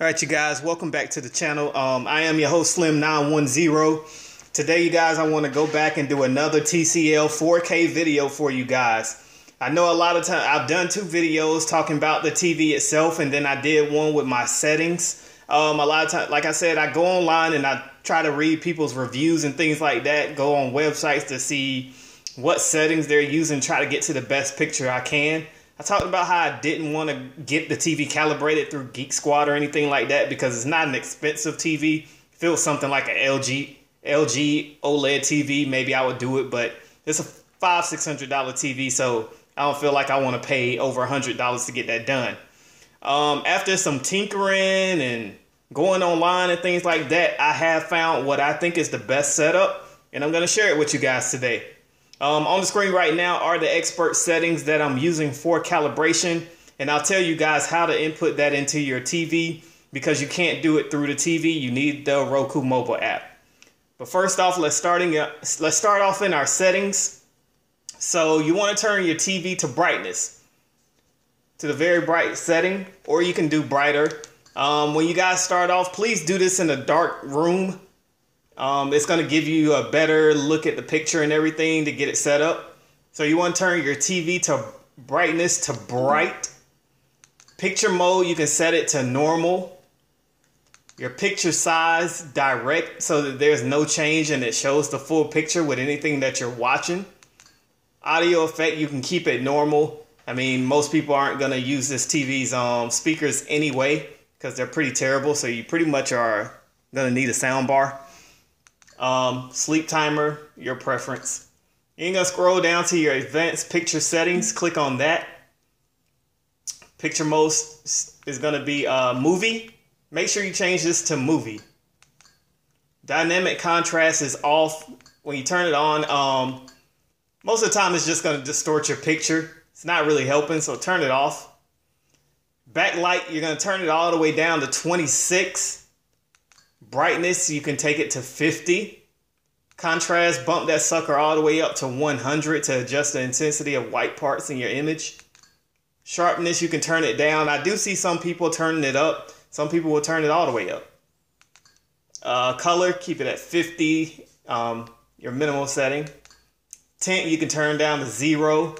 All right, you guys, welcome back to the channel. I am your host, Slim910. Today, you guys, I want to go back and do another TCL 4K video for you guys. I know a lot of times I've done two videos talking about the TV itself, and then I did one with my settings. A lot of times, like I said, I go online and I try to read people's reviews and things like that, go on websites to see what settings they're using, try to get to the best picture I can. I talked about how I didn't want to get the TV calibrated through Geek Squad or anything like that because it's not an expensive TV. If it was something like an LG OLED TV, maybe I would do it, but it's a $500-$600 TV, so I don't feel like I want to pay over $100 to get that done. After some tinkering and going online and things like that, I have found what I think is the best setup, and I'm going to share it with you guys today. On the screen right now are the expert settings that I'm using for calibration, and I'll tell you guys how to input that into your TV because you can't do it through the TV. You need the Roku mobile app. But first off, let's start off in our settings. So you want to turn your TV to brightness, to the very bright setting, or you can do brighter. When you guys start off, please do this in a dark room. It's going to give you a better look at the picture and everything to get it set up. So you want to turn your TV to brightness to bright. Picture mode, you can set it to normal. Your picture size direct so that there's no change and it shows the full picture with anything that you're watching. Audio effect, you can keep it normal. I mean, most people aren't going to use this TV's speakers anyway because they're pretty terrible. So you pretty much are going to need a sound bar. Sleep timer, your preference. You're gonna scroll down to your advanced picture settings, click on that. Picture mode is gonna be movie. Make sure you change this to movie. Dynamic contrast is off. When you turn it on, most of the time it's just gonna distort your picture. It's not really helping, so turn it off. Backlight, you're gonna turn it all the way down to 26. Brightness, you can take it to 50. Contrast, bump that sucker all the way up to 100 to adjust the intensity of white parts in your image. Sharpness, you can turn it down. I do see some people turning it up. Some people will turn it all the way up. Color, keep it at 50, your minimal setting. Tint, you can turn down to 0.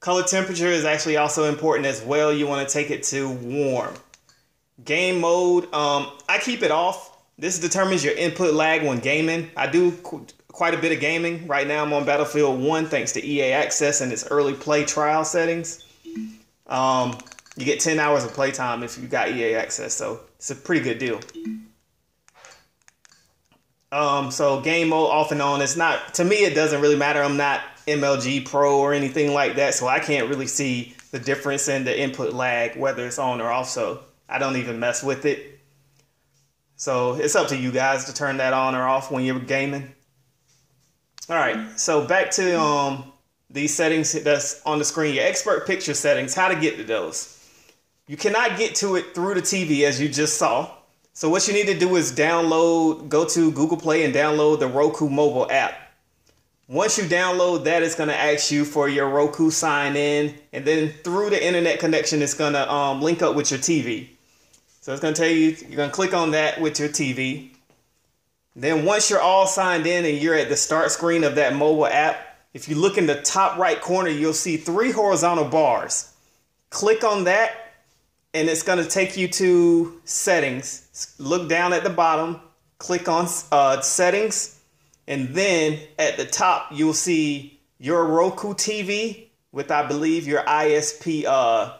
Color temperature is actually also important as well. You want to take it to warm. Game mode, I keep it off. This determines your input lag when gaming. I do quite a bit of gaming. Right now I'm on Battlefield 1 thanks to EA Access and its early play trial settings. You get 10 hours of playtime if you got EA Access, so it's a pretty good deal. So game mode off and on. It's not, to me it doesn't really matter. I'm not MLG Pro or anything like that, so I can't really see the difference in the input lag whether it's on or off, so I don't even mess with it. So it's up to you guys to turn that on or off when you're gaming. All right, so back to these settings that's on the screen. Your expert picture settings, how to get to those. You cannot get to it through the TV as you just saw. So what you need to do is download, go to Google Play and download the Roku mobile app. Once you download that, it's going to ask you for your Roku sign in. And then through the internet connection, it's going to link up with your TV. So it's going to tell you, you're going to click on that with your TV. Then once you're all signed in and you're at the start screen of that mobile app, if you look in the top right corner, you'll see 3 horizontal bars. Click on that and it's going to take you to settings. Look down at the bottom, click on settings, and then at the top you'll see your Roku TV with, I believe, your ISP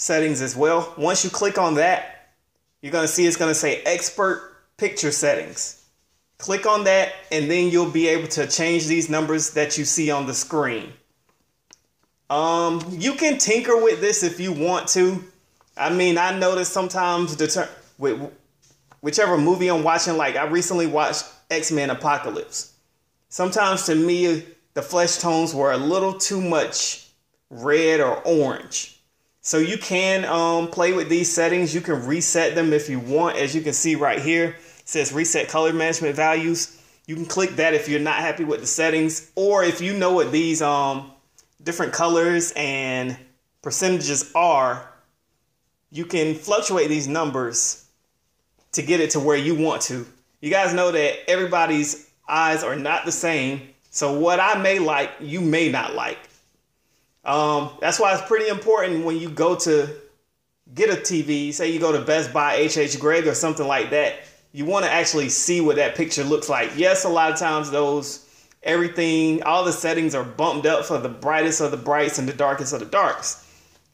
settings as well. Once you click on that, you're going to see it's going to say expert picture settings. Click on that and then you'll be able to change these numbers that you see on the screen. You can tinker with this if you want to. I mean, I notice sometimes whichever movie I'm watching, like I recently watched X-Men Apocalypse. Sometimes to me, the flesh tones were a little too much red or orange. So you can play with these settings. You can reset them if you want. As you can see right here, it says reset color management values. You can click that if you're not happy with the settings, or if you know what these different colors and percentages are, you can fluctuate these numbers to get it to where you want to. You guys know that everybody's eyes are not the same. So what I may like, you may not like. That's why it's pretty important when you go to get a TV, say you go to Best Buy, HH Greg or something like that, you want to actually see what that picture looks like. Yes, a lot of times those, everything, all the settings are bumped up for the brightest of the brights and the darkest of the darks,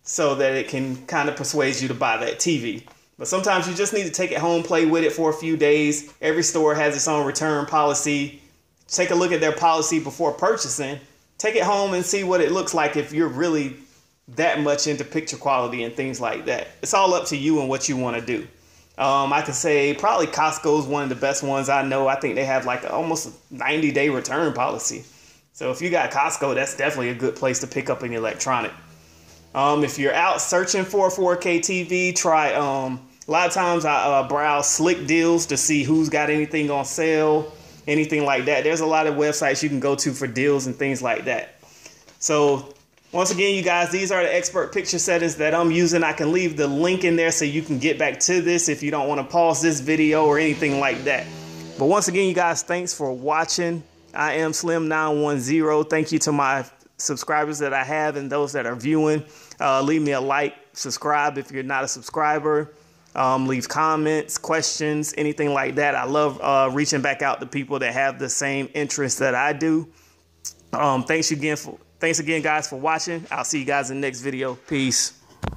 so that it can kind of persuade you to buy that TV. But sometimes you just need to take it home, play with it for a few days. Every store has its own return policy. Take a look at their policy before purchasing. Take it home and see what it looks like if you're really that much into picture quality and things like that. It's all up to you and what you want to do. I can say probably Costco is one of the best ones I know. I think they have like almost a 90-day return policy. So if you got Costco, that's definitely a good place to pick up an electronic. If you're out searching for a 4K TV, try, a lot of times I browse Slick Deals to see who's got anything on sale, anything like that. There's a lot of websites you can go to for deals and things like that. So once again, you guys, these are the expert picture settings that I'm using. I can leave the link in there so you can get back to this if you don't want to pause this video or anything like that. But once again, you guys, thanks for watching. I am Slim910. Thank you to my subscribers that I have and those that are viewing. Leave me a like, subscribe if you're not a subscriber. Leave comments, questions, anything like that. I love reaching back out to people that have the same interests that I do. Thanks again, guys, for watching. I'll see you guys in the next video. Peace.